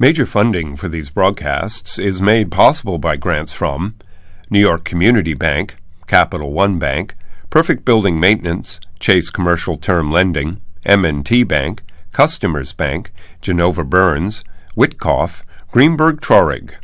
Major funding for these broadcasts is made possible by grants from New York Community Bank, Capital One Bank, Perfect Building Maintenance, Chase Commercial Term Lending, M&T Bank, Customers Bank, Genova Burns, Witkoff, Greenberg Traurig.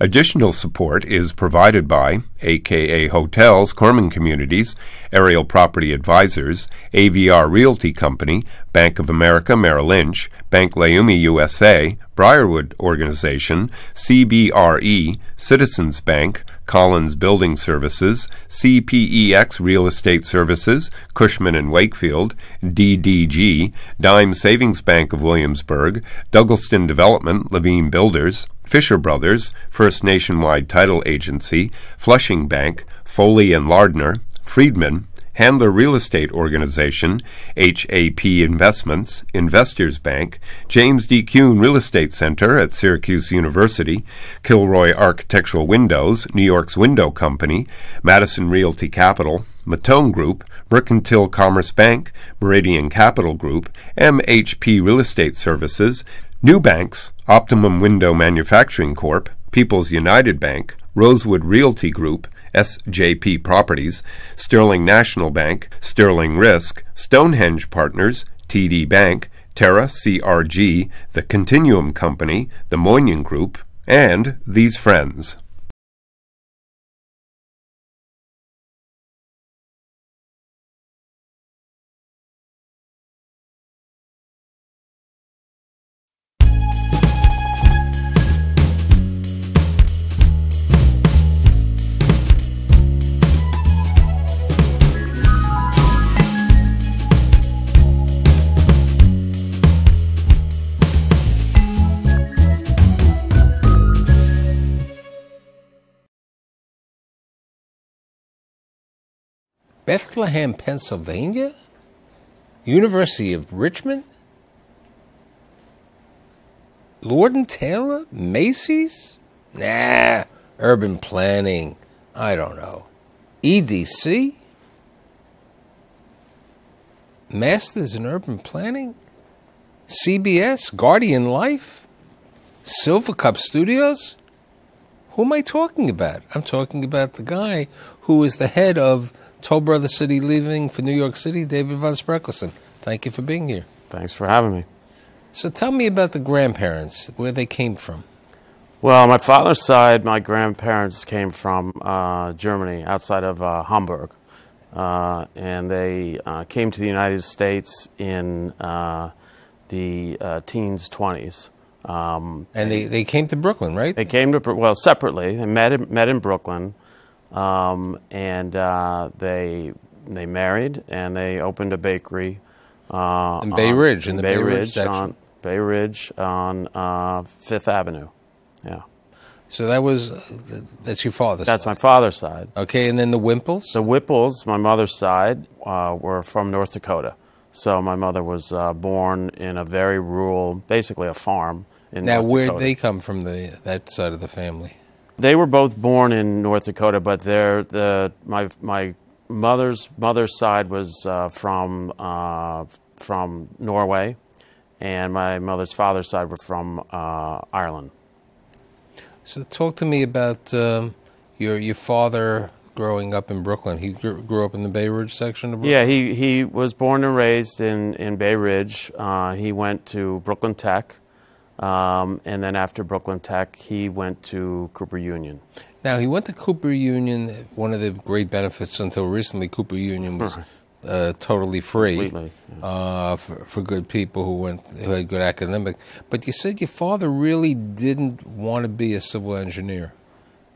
Additional support is provided by AKA Hotels, Corman Communities, Aerial Property Advisors, AVR Realty Company, Bank of America Merrill Lynch, Bank Leumi USA, Briarwood Organization, CBRE, Citizens Bank, Collins Building Services, CPEX Real Estate Services, Cushman & Wakefield, DDG, Dime Savings Bank of Williamsburg, Douglaston Development, Levine Builders, Fisher Brothers, First Nationwide Title Agency, Flushing Bank, Foley and Lardner, Friedman, Handler Real Estate Organization, HAP Investments, Investors Bank, James D. Kuhn Real Estate Center at Syracuse University, Kilroy Architectural Windows, New York's Window Company, Madison Realty Capital, Matone Group, Mercantile Commerce Bank, Meridian Capital Group, MHP Real Estate Services, New Banks, Optimum Window Manufacturing Corp., People's United Bank, Rosewood Realty Group, SJP Properties, Sterling National Bank, Sterling Risk, Stonehenge Partners, TD Bank, Terra CRG, The Continuum Company, The Moynihan Group, and These Friends. Bethlehem, Pennsylvania? University of Richmond? Lord and Taylor? Macy's? Nah, urban planning. I don't know. EDC? Masters in Urban Planning? CBS? Guardian Life? Silvercup Studios? Who am I talking about? I'm talking about the guy who is the head of Toll Brothers City Living for New York City, David Von Spreckelsen. Thank you for being here. Thanks for having me. So tell me about the grandparents, where they came from. Well, my father's side, my grandparents came from Germany, outside of Hamburg. And they came to the United States in the teens, 20s. And they came to Brooklyn, right? They came to, well, separately. They met in Brooklyn. They married, and they opened a bakery in Bay Ridge, Bay Ridge on 5th Avenue. Yeah. So that was that's your father's side. That's my father's side. Okay, and then the Whipples? The Whipples, my mother's side, were from North Dakota. So my mother was born in a very rural, basically a farm in North Dakota. Now, where'd they come from, that side of the family? They were both born in North Dakota, but my mother's side was from Norway, and my mother's father's side were from Ireland. So talk to me about your father growing up in Brooklyn. He grew up in the Bay Ridge section of Brooklyn? Yeah, he was born and raised in Bay Ridge. He went to Brooklyn Tech. And then after Brooklyn Tech, he went to Cooper Union. Now, he went to Cooper Union. One of the great benefits until recently, Cooper Union was totally free for good people who had good academic. But you said your father really didn't want to be a civil engineer.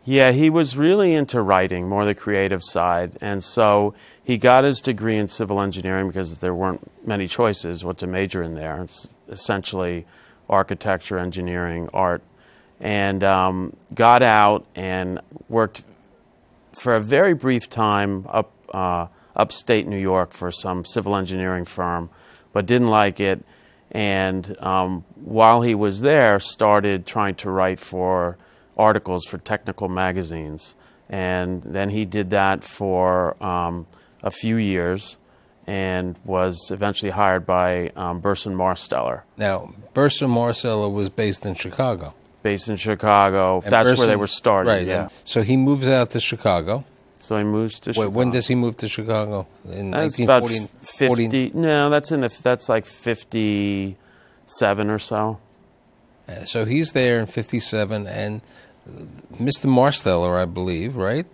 Yeah, he was really into writing, more the creative side. And so he got his degree in civil engineering because there weren't many choices what to major in there. It's essentially architecture, engineering, art, and got out and worked for a very brief time upstate New York for some civil engineering firm, but didn't like it. And while he was there, started trying to write for articles for technical magazines. And then he did that for a few years. and was eventually hired by Burson-Marsteller. Now, Burson-Marsteller was based in Chicago. Based in Chicago. And that's where they were started. Right. Yeah. So he moves out to Chicago. So he moves to Chicago. When does he move to Chicago? In 1940. No, that's like 57 or so. So he's there in 57, and Mr. Marsteller, I believe, right?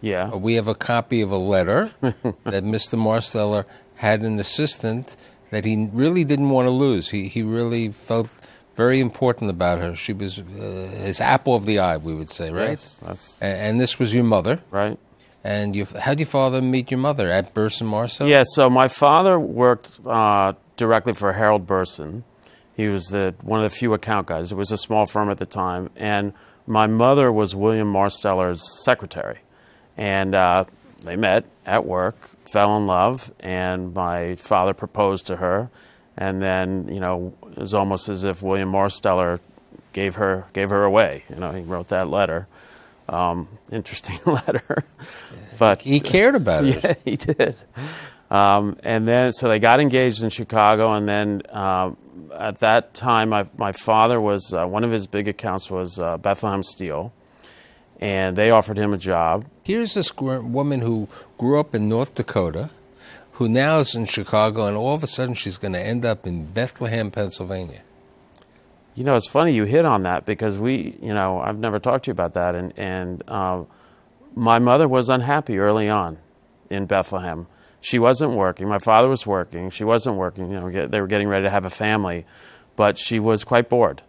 Yeah. We have a copy of a letter that Mr. Marsteller had an assistant that he really didn't want to lose. He really felt very important about her. She was his apple of the eye, we would say, right? Yes, that's... And this was your mother. Right. And how did your father meet your mother? At Burson-Marsteller? Yeah, so my father worked directly for Harold Burson. He was one of the few account guys. It was a small firm at the time. And my mother was William Marsteller's secretary. And they met at work, fell in love, and my father proposed to her. And then, you know, it was almost as if William Marsteller gave her away. You know, he wrote that letter. Interesting letter. But he cared about it. Yeah, he did. And then, so they got engaged in Chicago. And then at that time, my father was, one of his big accounts was Bethlehem Steel. And they offered him a job. Here's this woman who grew up in North Dakota, who now is in Chicago, and all of a sudden she's going to end up in Bethlehem, Pennsylvania. You know, it's funny you hit on that, because I've never talked to you about that. And my mother was unhappy early on in Bethlehem. She wasn't working. My father was working. She wasn't working. You know, they were getting ready to have a family, but she was quite bored.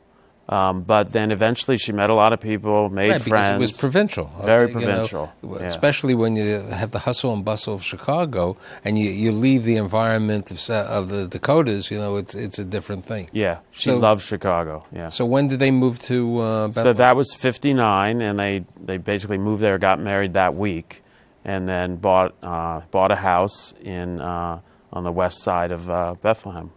But then eventually she met a lot of people, made friends. It was provincial. Very provincial. You know, yeah. Especially when you have the hustle and bustle of Chicago and you leave the environment of the Dakotas, you know, it's a different thing. Yeah, she loved Chicago, yeah. So when did they move to Bethlehem? So that was 59, and they basically moved there, got married that week, and then bought a house on the west side of Bethlehem,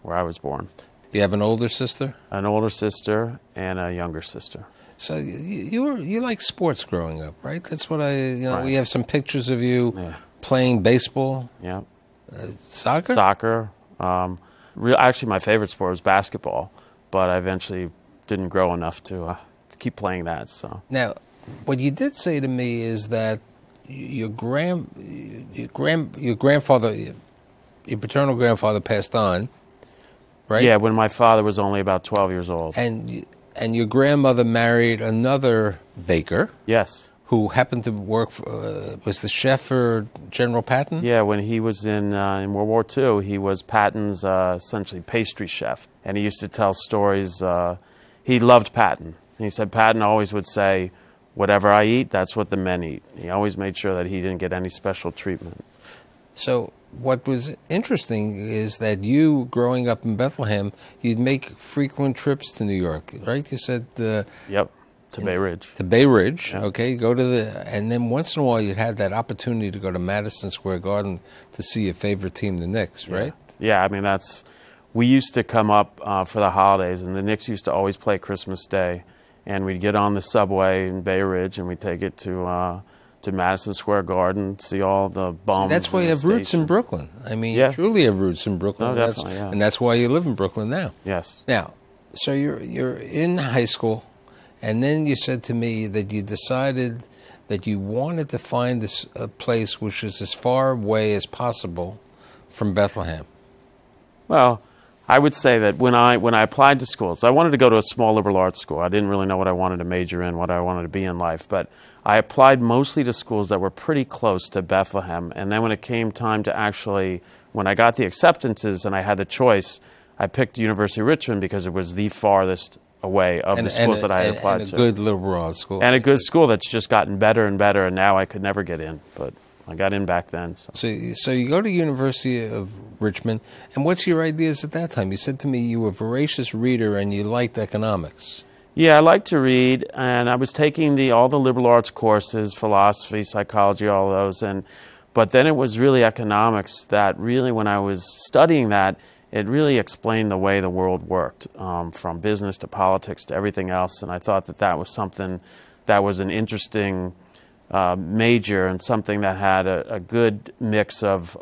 where I was born. You have an older sister? An older sister and a younger sister. So you like sports growing up, right? That's what right. We have some pictures of you playing baseball. Yeah. Soccer? Soccer. Actually, my favorite sport was basketball, but I eventually didn't grow enough to keep playing that. So now, what you did say to me is that your grandfather, your paternal grandfather passed on. Right? Yeah, when my father was only about 12 years old. And your grandmother married another baker. Yes. Who happened to work for, was the chef for General Patton? Yeah, when he was in World War II, he was Patton's essentially pastry chef. And he used to tell stories. He loved Patton. And he said Patton always would say, whatever I eat, that's what the men eat. He always made sure that he didn't get any special treatment. So what was interesting is that you, growing up in Bethlehem, you'd make frequent trips to New York, right? You said yep, to Bay Ridge. To Bay Ridge, yep. Okay. Go to and then once in a while you'd have that opportunity to go to Madison Square Garden to see your favorite team, the Knicks, right? Yeah, I mean we used to come up for the holidays, and the Knicks used to always play Christmas Day, and we'd get on the subway in Bay Ridge and we'd take it to Madison Square Garden, see all the bums. See, that's why you have roots in Brooklyn. I mean, you truly have roots in Brooklyn. No, definitely, and that's why you live in Brooklyn now. Yes. Now, so you're in high school, and then you said to me that you decided that you wanted to find this place which is as far away as possible from Bethlehem. Well, I would say that when I applied to schools, I wanted to go to a small liberal arts school. I didn't really know what I wanted to major in, what I wanted to be in life, but I applied mostly to schools that were pretty close to Bethlehem. And then when it came time to when I got the acceptances and I had the choice, I picked University of Richmond because it was the farthest away of the schools that I had applied to. And a good liberal arts school. And a good school that's just gotten better and better, and now I could never get in, but I got in back then. So you go to University of Richmond, and what's your ideas at that time? You said to me you were a voracious reader and you liked economics. Yeah, I liked to read, and I was taking all the liberal arts courses, philosophy, psychology, all those, but then it was really economics that really, when I was studying that, it really explained the way the world worked, from business to politics to everything else, and I thought that was something that was an interesting major and something that had a good mix of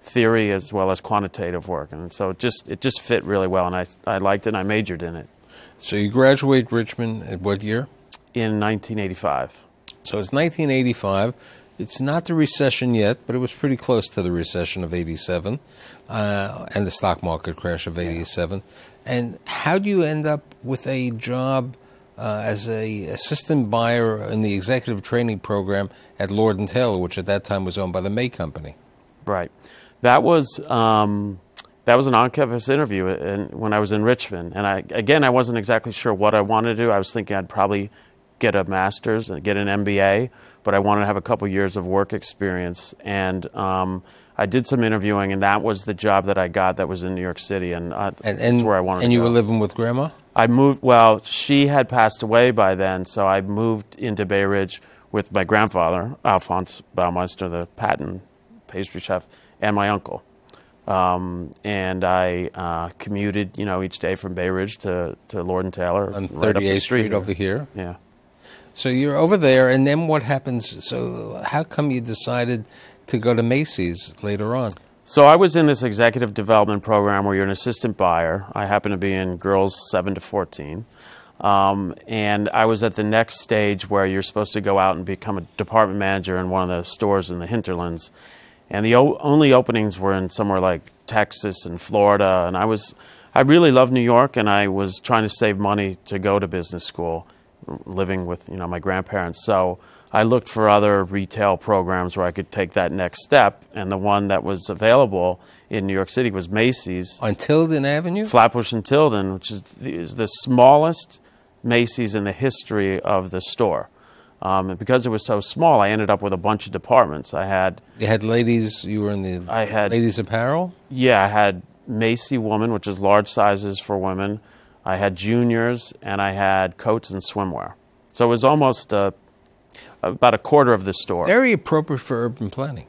theory as well as quantitative work. And so it just fit really well, and I liked it, and I majored in it. So you graduate Richmond at what year? In 1985. So it's 1985. It's not the recession yet, but it was pretty close to the recession of 87 and the stock market crash of 87. And how do you end up with a job as an assistant buyer in the executive training program at Lord & Taylor, which at that time was owned by the May Company? Right. That was an on-campus interview when I was in Richmond. And I wasn't exactly sure what I wanted to do. I was thinking I'd probably get a master's and get an MBA, but I wanted to have a couple years of work experience. And I did some interviewing, and that was the job that I got that was in New York City, and that's where I wanted to go. And you were living with Grandma? I moved, well, she had passed away by then, so I moved into Bay Ridge with my grandfather, Alphonse Baumeister, the patent pastry chef, and my uncle. And I commuted, you know, each day from Bay Ridge to Lord & Taylor. On 38th Street over here? Yeah. So you're over there, and then what happens? So how come you decided to go to Macy's later on? So I was in this executive development program where you're an assistant buyer. I happened to be in girls 7 to 14. And I was at the next stage where you're supposed to go out and become a department manager in one of the stores in the hinterlands. And the only openings were in somewhere like Texas and Florida. And I really loved New York, and I was trying to save money to go to business school, living with, you know, my grandparents. So I looked for other retail programs where I could take that next step, and the one that was available in New York City was Macy's. On Tilden Avenue? Flatbush and Tilden, which is the smallest Macy's in the history of the store. And because it was so small, I ended up with a bunch of departments. You had ladies, you were in the ladies apparel? Yeah, I had Macy Woman, which is large sizes for women. I had juniors, and I had coats and swimwear. So it was almost about a quarter of the store. Very appropriate for urban planning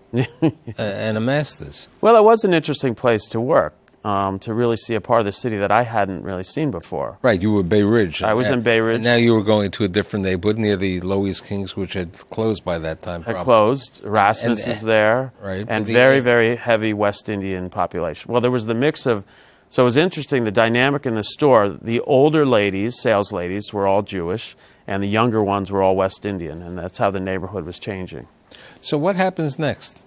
and a master's. Well, it was an interesting place to work, to really see a part of the city that I hadn't really seen before. Right, you were Bay Ridge. I was in Bay Ridge. And now you were going to a different neighborhood near the Loews Kings, which had closed by that time. Had closed. Erasmus is there. Right. And very, very heavy West Indian population. Well, there was the mix of... So it was interesting, the dynamic in the store, the older ladies, sales ladies, were all Jewish, and the younger ones were all West Indian, and that's how the neighborhood was changing. So what happens next?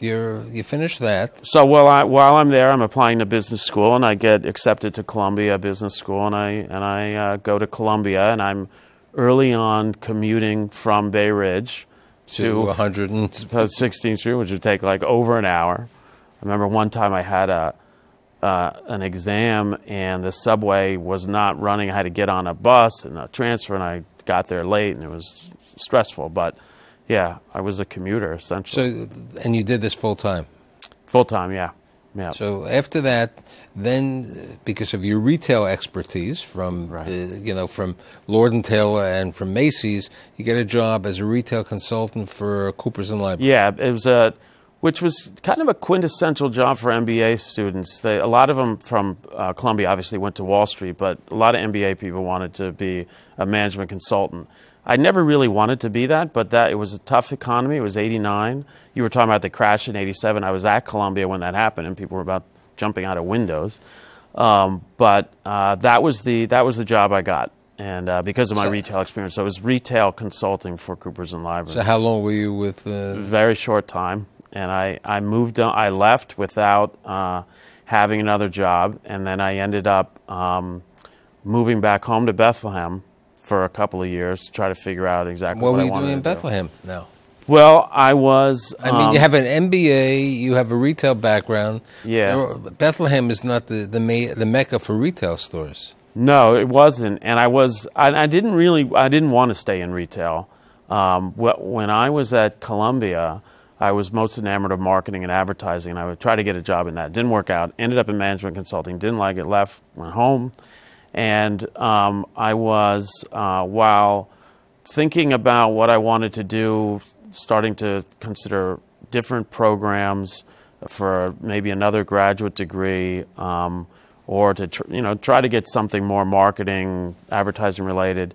You finish that. So while I'm there, I'm applying to business school, and I get accepted to Columbia Business School, and I go to Columbia, and I'm early on commuting from Bay Ridge to 16th Street, which would take like over an hour. I remember one time I had an exam, and the subway was not running. I had to get on a bus and a transfer, and I got there late, and it was stressful. But yeah, I was a commuter essentially. So, and you did this full time? Full time, yeah. Yeah. So after that, then because of your retail expertise from you know, from Lord & Taylor and from Macy's, you get a job as a retail consultant for Coopers and Lybrand. Yeah, it was a. Which was kind of a quintessential job for MBA students. A lot of them from Columbia obviously went to Wall Street, but a lot of MBA people wanted to be a management consultant. I never really wanted to be that, but it was a tough economy. It was 89. You were talking about the crash in 87. I was at Columbia when that happened, and people were about jumping out of windows. That was the job I got, and because of my retail experience. So it was retail consulting for Coopers and Lybrand. So how long were you with? Very short time. And I moved on, I left without having another job, and then I ended up moving back home to Bethlehem for a couple of years to try to figure out exactly what I wanted to do. What were you doing in Bethlehem now? Well, I mean, you have an MBA, you have a retail background. Yeah. Bethlehem is not the mecca for retail stores. No, it wasn't. And I didn't want to stay in retail. When I was at Columbia, I was most enamored of marketing and advertising, and I would try to get a job in that. Didn't work out. Ended up in management consulting. Didn't like it. Left. Went home. And I was, while thinking about what I wanted to do, starting to consider different programs for maybe another graduate degree, or to try to get something more marketing, advertising related.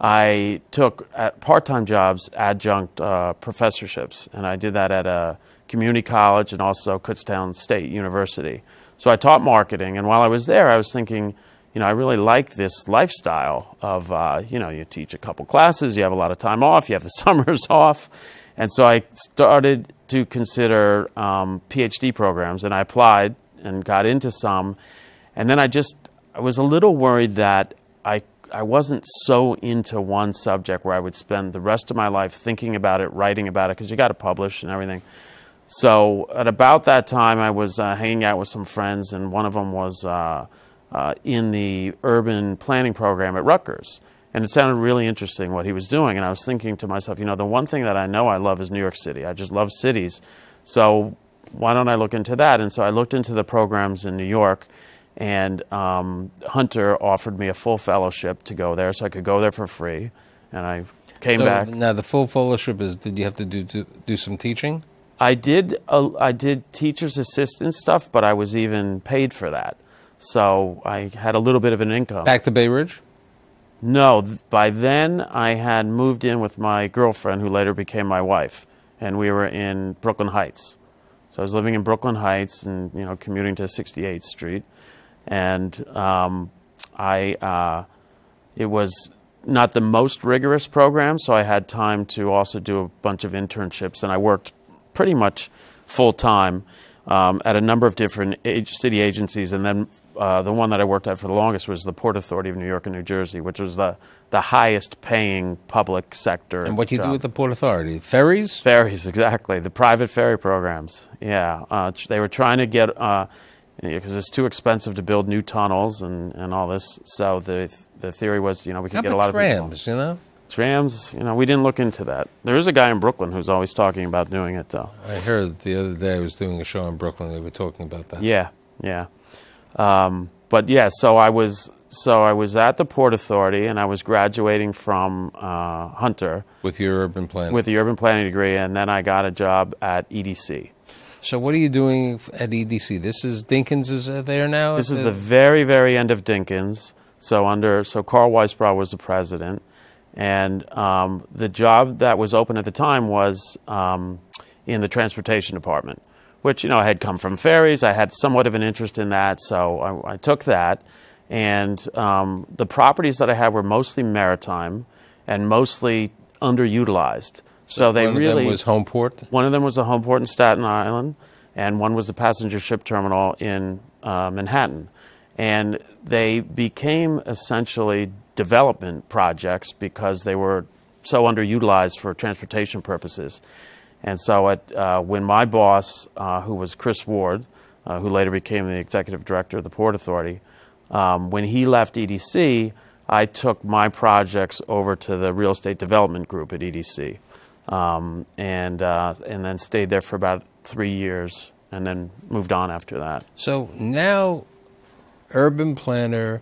I took part-time jobs, adjunct professorships, and I did that at a community college and also Kutztown State University. So I taught marketing, and while I was there, I was thinking, you know, I really like this lifestyle of, you know, you teach a couple classes, you have a lot of time off, you have the summers off. And so I started to consider PhD programs, and I applied and got into some. And then I was a little worried that I wasn't so into one subject where I would spend the rest of my life thinking about it, writing about it, because you got to publish and everything. So at about that time, I was hanging out with some friends, and one of them was in the urban planning program at Rutgers. And it sounded really interesting what he was doing. And I was thinking to myself, you know, the one thing that I know I love is New York City. I just love cities. So why don't I look into that? And so I looked into the programs in New York, and Hunter offered me a full fellowship to go there, so I could go there for free. And I came back. Now, the full fellowship is, did you have to do some teaching? I did teacher's assistant stuff, but I was even paid for that. So I had a little bit of an income. Back to Bay Ridge? No. By then, I had moved in with my girlfriend, who later became my wife, and we were in Brooklyn Heights. So I was living in Brooklyn Heights and, you know, commuting to 68th Street. And it was not the most rigorous program, so I had time to also do a bunch of internships, and I worked pretty much full-time at a number of different city agencies. And then the one that I worked at for the longest was the Port Authority of New York and New Jersey, which was the highest-paying public sector. And what do you do with the Port Authority? Ferries? Ferries, exactly. The private ferry programs, yeah. They were trying to get... because it's too expensive to build new tunnels and all this. So the theory was, you know, we could get a lot of trams, you know? Trams, you know, we didn't look into that. There is a guy in Brooklyn who's always talking about doing it, though. I heard the other day I was doing a show in Brooklyn. They were talking about that. Yeah, yeah. But, yeah, so I was at the Port Authority, and I was graduating from Hunter. With your urban planning. With the urban planning degree, and then I got a job at EDC. So what are you doing at EDC? This is, Dinkins is there now? This is the very, very end of Dinkins. So Carl Weisbrod was the president. And the job that was open at the time was in the transportation department, which, you know, I had come from ferries. I had somewhat of an interest in that, so I took that. And the properties that I had were mostly maritime and mostly underutilized. So they really, one of them was Homeport? One of them was a Homeport in Staten Island, and one was a passenger ship terminal in Manhattan. And they became essentially development projects because they were so underutilized for transportation purposes. And so when my boss, who was Chris Ward, who later became the executive director of the Port Authority, when he left EDC, I took my projects over to the real estate development group at EDC. And then stayed there for about 3 years, and then moved on after that. So now, urban planner,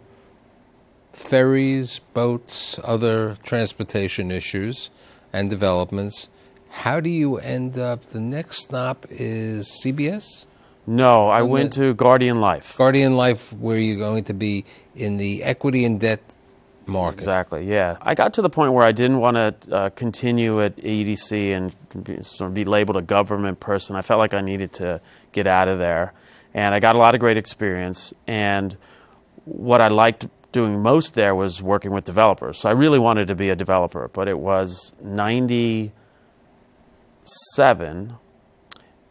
ferries, boats, other transportation issues and developments. How do you end up? The next stop is CBS? No, I went to Guardian Life. Guardian Life, where you're going to be in the equity and debt market. Exactly, yeah. I got to the point where I didn't want to continue at EDC and sort of be labeled a government person. I felt like I needed to get out of there. And I got a lot of great experience. And what I liked doing most there was working with developers. So I really wanted to be a developer, but it was 97,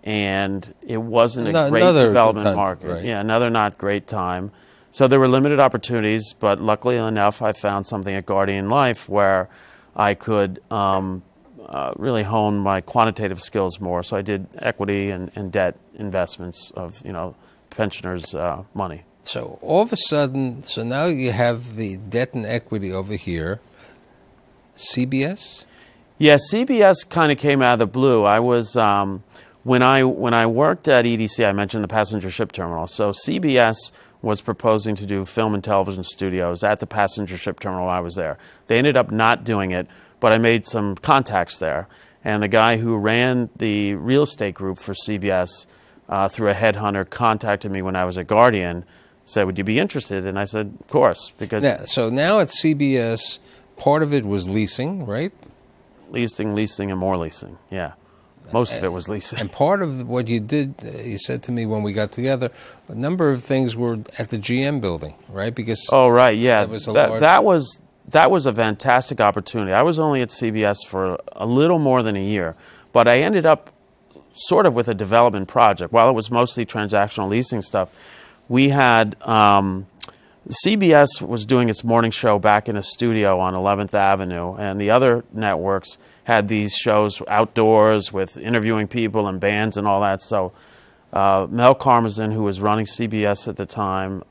and it wasn't a great development market. Right. Yeah, another not great time. So there were limited opportunities, but luckily enough, I found something at Guardian Life where I could really hone my quantitative skills more. So I did equity and debt investments of, you know, pensioners' money. So all of a sudden, so now you have the debt and equity over here. CBS? Yeah, CBS kind of came out of the blue. I was... When I worked at EDC, I mentioned the passenger ship terminal. So CBS was proposing to do film and television studios at the passenger ship terminal while I was there. They ended up not doing it, but I made some contacts there. And the guy who ran the real estate group for CBS through a headhunter contacted me when I was at Guardian, said, would you be interested? And I said, of course. Because now, so now at CBS, part of it was leasing, right? Leasing, and more leasing, yeah. Most of it was leasing. And part of what you did, you said to me when we got together, a number of things were at the GM building, right? Because oh, right, yeah. That was a fantastic opportunity. I was only at CBS for a little more than a year, but I ended up sort of with a development project. While it was mostly transactional leasing stuff, we had CBS was doing its morning show back in a studio on 11th Avenue, and the other networks had these shows outdoors with interviewing people and bands and all that. So Mel Karmazin, who was running CBS at the time,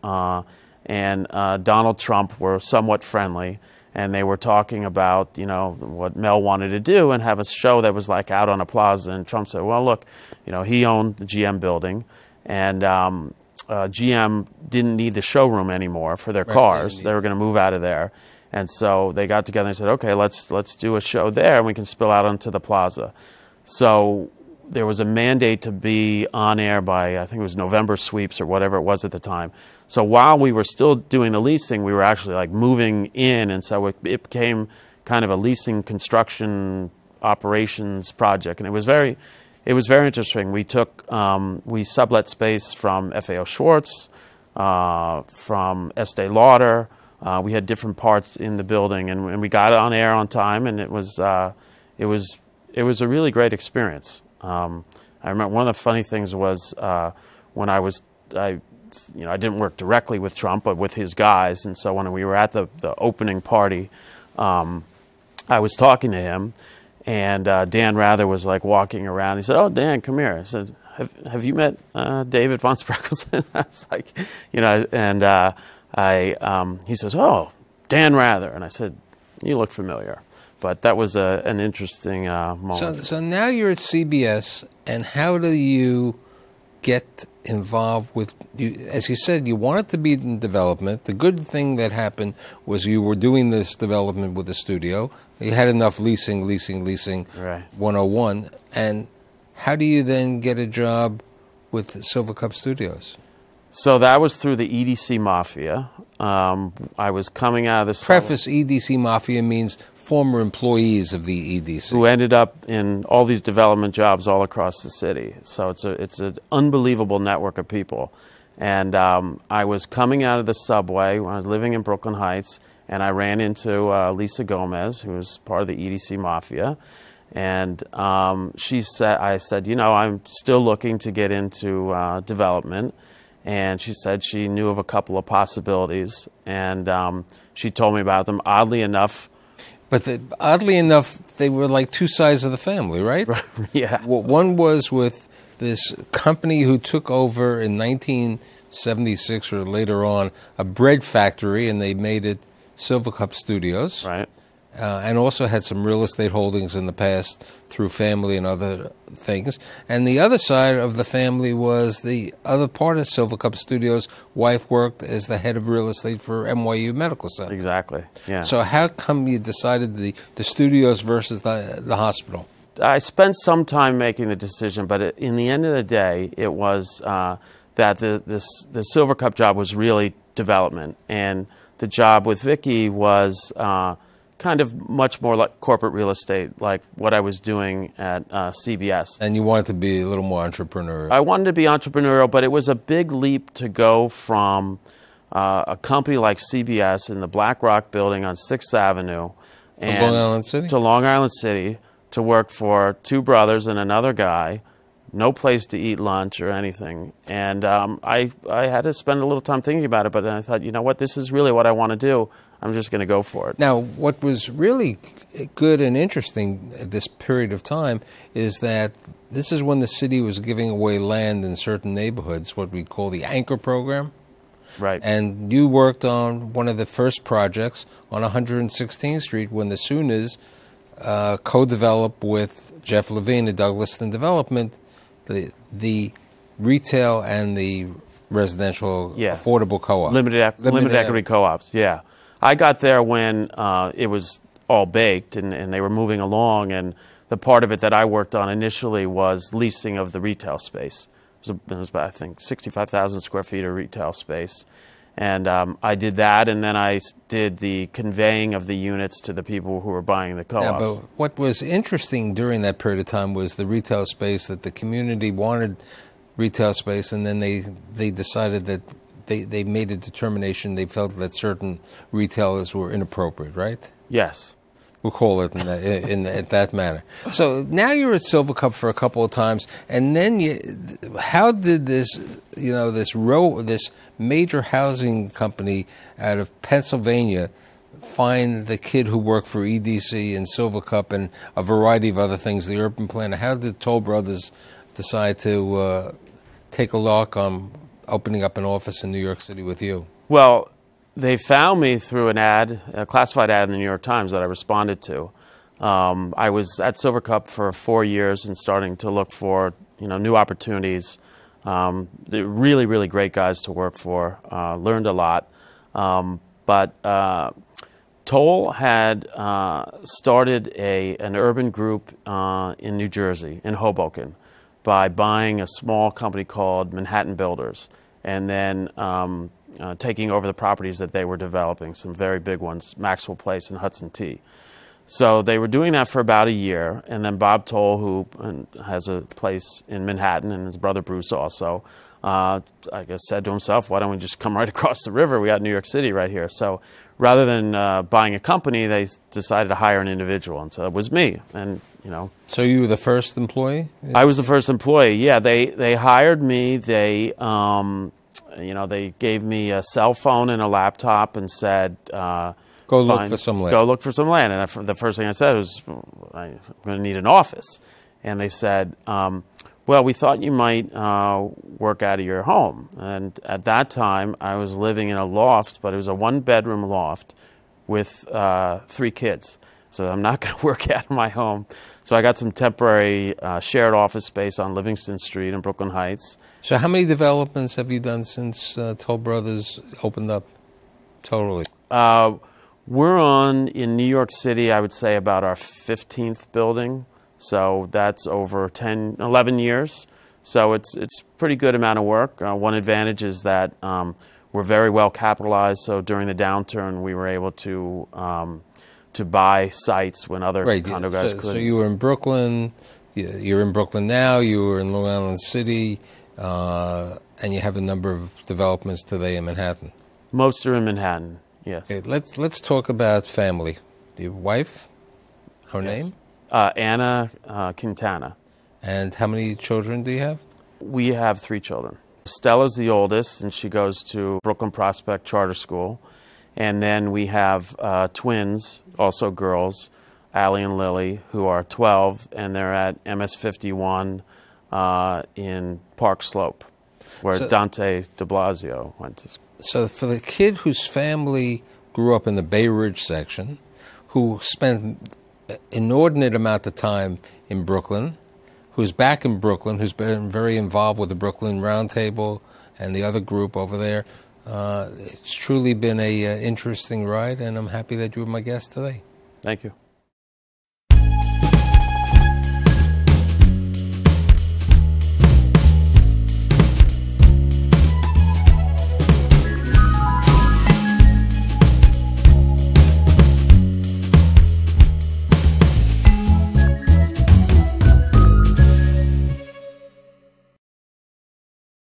and Donald Trump were somewhat friendly, and they were talking about, you know, what Mel wanted to do and have a show that was like out on a plaza. And Trump said, well, look, you know, he owned the GM building, and GM didn't need the showroom anymore for their cars. They were going to move out of there. And so they got together and said, okay, let's do a show there, and we can spill out onto the plaza. So there was a mandate to be on air by, I think it was November sweeps or whatever it was at the time. So while we were still doing the leasing, we were actually like moving in. And so it became kind of a leasing construction operations project. And it was very interesting. We took, we sublet space from FAO Schwartz, from Estee Lauder. We had different parts in the building, and we got it on air on time. And it was a really great experience. I remember one of the funny things was when I didn't work directly with Trump, but with his guys. And so when we were at the opening party, I was talking to him, and Dan Rather was like walking around. He said, "Oh, Dan, come here." I said, "Have you met David Von Spreckelsen?" I was like, you know, and he says, "Oh, Dan Rather," and I said, "You look familiar." But that was an interesting moment. So now you're at CBS, and how do you get involved with, as you said, you wanted to be in development. The good thing that happened was you were doing this development with the studio. You had enough leasing, right. 101. And how do you then get a job with Silvercup Studios? So that was through the EDC Mafia. I was coming out of the... Preface, EDC Mafia means former employees of the EDC. Who ended up in all these development jobs all across the city. So it's an unbelievable network of people. And I was coming out of the subway when I was living in Brooklyn Heights, and I ran into Lisa Gomez, who was part of the EDC Mafia. And I said, you know, I'm still looking to get into development. And she said she knew of a couple of possibilities, and she told me about them. Oddly enough, they were like two sides of the family, right? Yeah. Well, one was with this company who took over in 1976 or later on a bread factory, and they made it Silvercup Studios. Right. And also had some real estate holdings in the past through family and other things. And the other side of the family was the other part of Silvercup Studios. Wife worked as the head of real estate for NYU Medical Center. Exactly, yeah. So how come you decided the studios versus the hospital? I spent some time making the decision, but in the end of the day, it was that the Silvercup job was really development. And the job with Vicky was... kind of much more like corporate real estate, like what I was doing at CBS. And you wanted to be a little more entrepreneurial. I wanted to be entrepreneurial, but it was a big leap to go from a company like CBS in the Black Rock building on 6th Avenue and to Long Island City to work for two brothers and another guy, no place to eat lunch or anything. And I had to spend a little time thinking about it, but then I thought, you know what, this is really what I want to do. I'm just going to go for it. Now, what was really good and interesting at this period of time is that this is when the city was giving away land in certain neighborhoods, what we call the anchor program. Right. And you worked on one of the first projects on 116th Street when the Sooners co-developed with Jeff Levine at Douglaston Development the retail and the residential affordable co-op. Limited equity co-ops, yeah. I got there when it was all baked and they were moving along, and the part of it that I worked on initially was leasing of the retail space. It was about, I think, 65,000 square feet of retail space. And I did that, and then I did the conveying of the units to the people who were buying the co-ops. Yeah, but what was interesting during that period of time was the retail space, that the community wanted retail space, and then they decided that they made a determination. They felt that certain retailers were inappropriate, right? Yes. We'll call it in that manner. So now you're at Silvercup for a couple of times, and then how did this, you know, this major housing company out of Pennsylvania find the kid who worked for EDC and Silvercup and a variety of other things, the urban planner? How did Toll Brothers decide to take a look on opening up an office in New York City with you? Well, they found me through an ad, a classified ad in the New York Times that I responded to. I was at Silvercup for 4 years and starting to look for, you know, new opportunities. They're really, really great guys to work for. Learned a lot. But Toll had started an urban group in New Jersey, in Hoboken, by buying a small company called Manhattan Builders, and then taking over the properties that they were developing, some very big ones, Maxwell Place and Hudson T. So they were doing that for about a year, and then Bob Toll, who has a place in Manhattan, and his brother Bruce also, I guess said to himself, why don't we just come right across the river? We got New York City right here. So rather than buying a company, they decided to hire an individual, and so it was me. And you know, so you were the first employee? I was the first employee. Yeah, they hired me. They you know, they gave me a cell phone and a laptop and said, go look for some land. Go look for some land. And the first thing I said was, I'm going to need an office. And they said, well, we thought you might work out of your home. And at that time, I was living in a loft, but it was a one-bedroom loft with 3 kids. So I'm not going to work out of my home. So I got some temporary shared office space on Livingston Street in Brooklyn Heights. So how many developments have you done since Toll Brothers opened up totally? We're on, in New York City, I would say about our 15th building. So that's over 10, 11 years. So it's pretty good amount of work. One advantage is that we're very well capitalized. So during the downturn, we were able to buy sites when other condo guys couldn't. So you were in Brooklyn, you're in Brooklyn now, you were in Long Island City, and you have a number of developments today in Manhattan. Most are in Manhattan, yes. Okay, let's talk about family. Your wife, her name? Anna Quintana. And how many children do you have? We have 3 children. Stella's the oldest, and she goes to Brooklyn Prospect Charter School. And then we have twins, also girls, Allie and Lily, who are 12, and they're at MS-51 in Park Slope, where Dante de Blasio went to school. So for the kid whose family grew up in the Bay Ridge section, who spent an inordinate amount of time in Brooklyn, who's back in Brooklyn, who's been very involved with the Brooklyn Roundtable and the other group over there, it's truly been an interesting ride, and I'm happy that you were my guest today. Thank you.